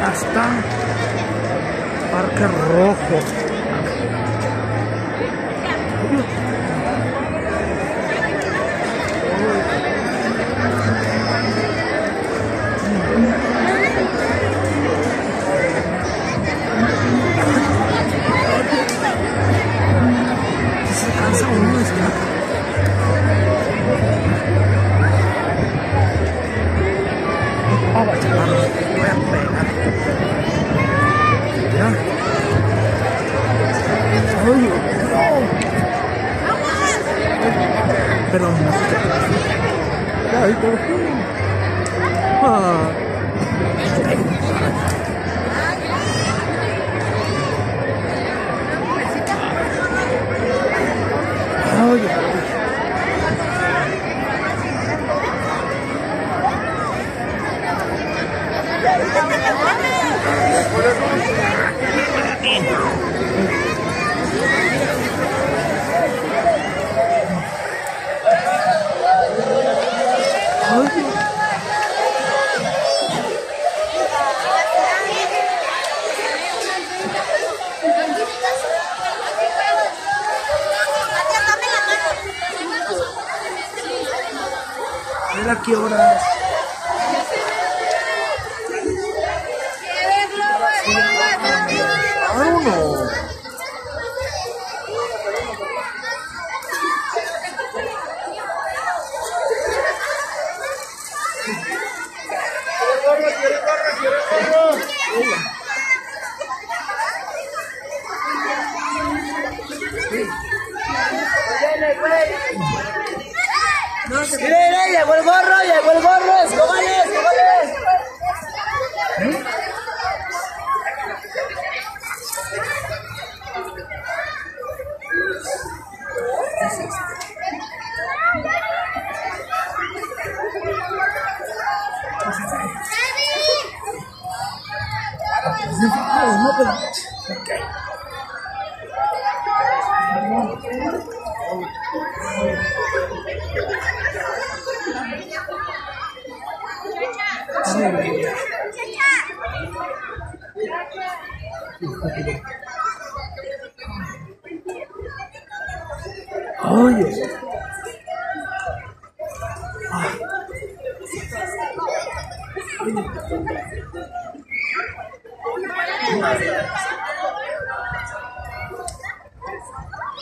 hasta Parque Rojo. Se cansa uno de estar. Pero no. Ay, por fin. Ah. Ay, mira qué horas. ¡Mira, llegó el gorro! ¡Llegó el gorro! ¡Escóbales! ¡Escóbales! Oye, miren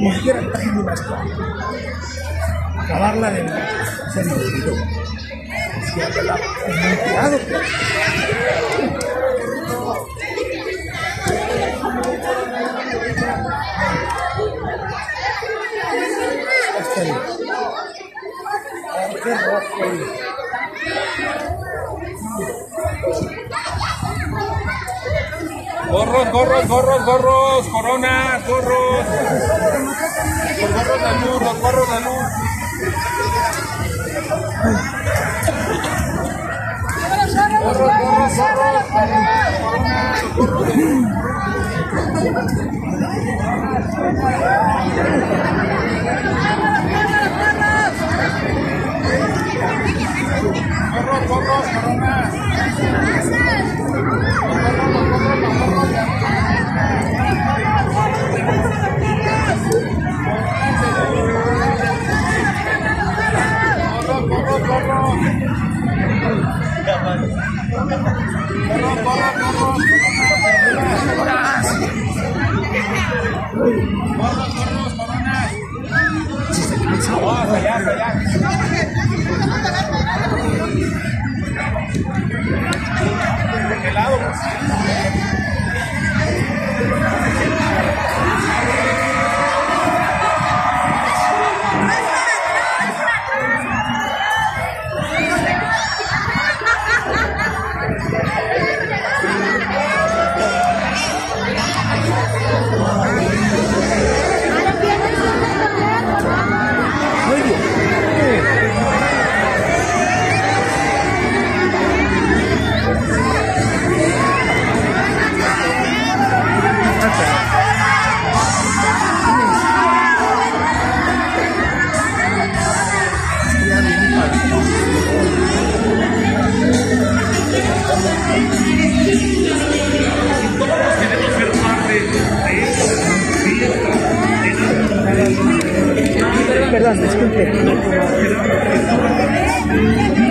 Mujer está haciendo una historia. Acabarla de nuevo. Se me olvidó. Si ha quedado enamorado. Hasta ahí. Qué rojo. Gorros, gorros, gorros, gorros. Corona, gorros. Los barros de luz, los barros de luz. Corona. Perdón, disculpe.